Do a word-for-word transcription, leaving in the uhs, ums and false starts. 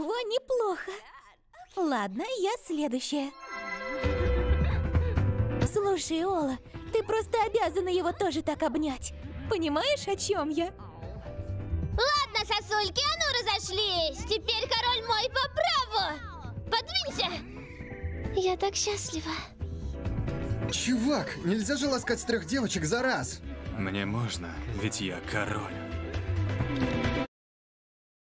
Ого, неплохо. Ладно, я следующая. Слушай, Ола, ты просто обязана его тоже так обнять. Понимаешь, о чем я? Ладно, сосульки, а ну разошлись. Теперь король мой по праву. Подвинься. Я так счастлива. Чувак, нельзя же ласкать трех девочек за раз. Мне можно, ведь я король.